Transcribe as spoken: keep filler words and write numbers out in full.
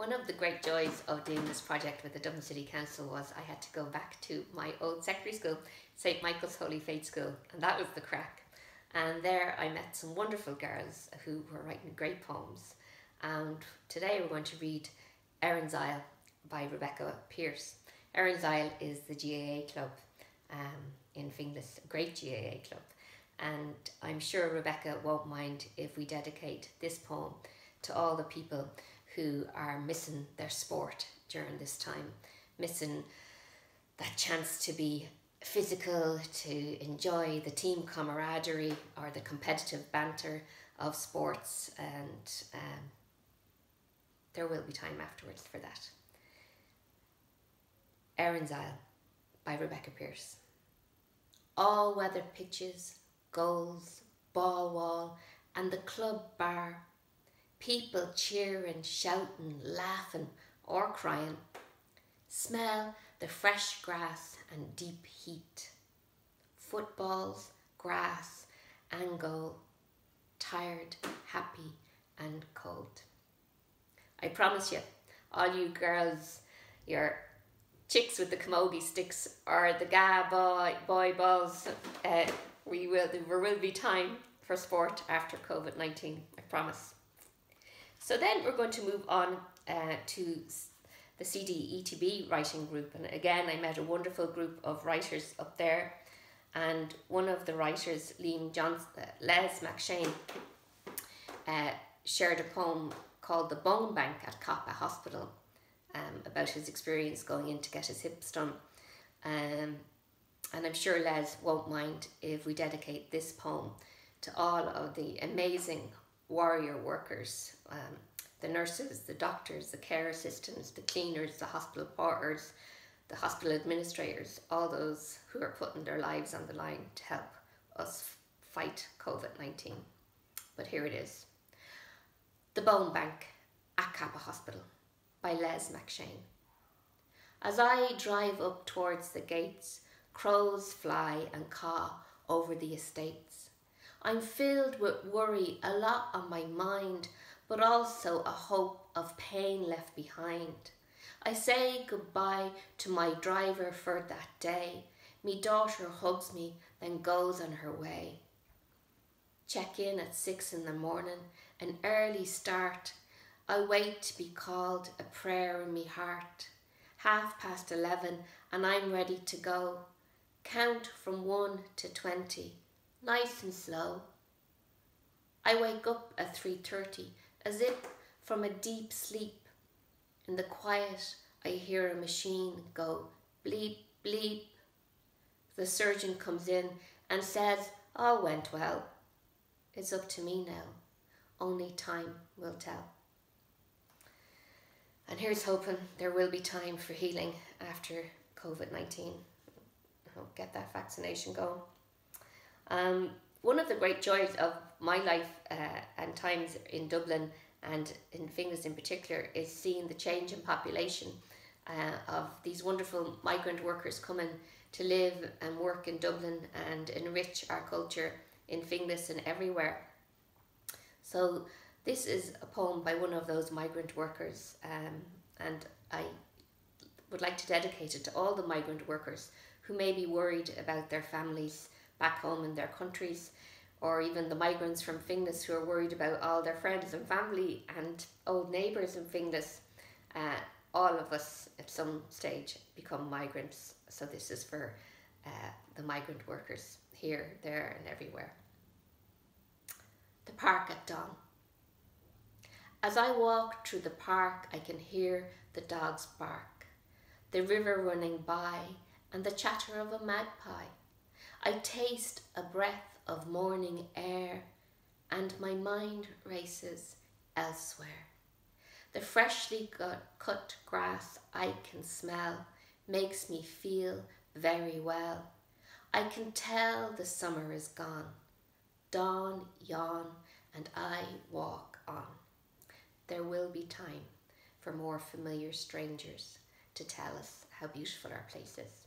One of the great joys of doing this project with the Dublin City Council was I had to go back to my old secondary school, St Michael's Holy Faith School, and that was the crack. And there I met some wonderful girls who were writing great poems. And today we're going to read Erin's Isle by Rebecca Pierce. Erin's Isle is the G A A club um, in Finglas, a great G A A club. And I'm sure Rebecca won't mind if we dedicate this poem to all the people who are missing their sport during this time, missing that chance to be physical, to enjoy the team camaraderie or the competitive banter of sports, and um, there will be time afterwards for that. Erin's Isle by Rebecca Pierce. All weather pitches, goals, ball wall, and the club bar. People cheering, shouting, laughing or crying. Smell the fresh grass and deep heat. Footballs, grass and goal. Tired, happy and cold. I promise you, all you girls, your chicks with the camogie sticks or the G A A boy, boy balls, uh, we will, there will be time for sport after COVID nineteen, I promise. So then we're going to move on uh, to the C D E T B writing group. And again, I met a wonderful group of writers up there. And one of the writers, Liam Johns, uh, Les McShane, uh, shared a poem called The Bone Bank at Cappagh Hospital um, about his experience going in to get his hips done. Um, and I'm sure Les won't mind if we dedicate this poem to all of the amazing warrior workers, um, the nurses, the doctors, the care assistants, the cleaners, the hospital porters, the hospital administrators, all those who are putting their lives on the line to help us fight COVID nineteen. But here it is. The Bone Bank at Cappagh Hospital by Les McShane. As I drive up towards the gates, crows fly and caw over the estates. I'm filled with worry, a lot on my mind, but also a hope of pain left behind. I say goodbye to my driver for that day. Me daughter hugs me, then goes on her way. Check in at six in the morning, an early start. I wait to be called, a prayer in me heart. Half past eleven and I'm ready to go. Count from one to twenty. Nice and slow. I wake up at three thirty, as if from a deep sleep. In the quiet, I hear a machine go bleep, bleep. The surgeon comes in and says, all went well. It's up to me now. Only time will tell. And here's hoping there will be time for healing after COVID nineteen. I'll get that vaccination going. Um, one of the great joys of my life uh, and times in Dublin and in Finglas in particular is seeing the change in population uh, of these wonderful migrant workers coming to live and work in Dublin and enrich our culture in Finglas and everywhere. So this is a poem by one of those migrant workers, um, and I would like to dedicate it to all the migrant workers who may be worried about their families back home in their countries, or even the migrants from Finglas who are worried about all their friends and family and old neighbours in Finglas. Uh, all of us at some stage become migrants, so this is for uh, the migrant workers here, there and everywhere. The Park at Dawn. As I walk through the park, I can hear the dogs bark, the river running by and the chatter of a magpie. I taste a breath of morning air and my mind races elsewhere. The freshly cut grass I can smell makes me feel very well. I can tell the summer is gone. Dawn yawn and I walk on. There will be time for more familiar strangers to tell us how beautiful our place is.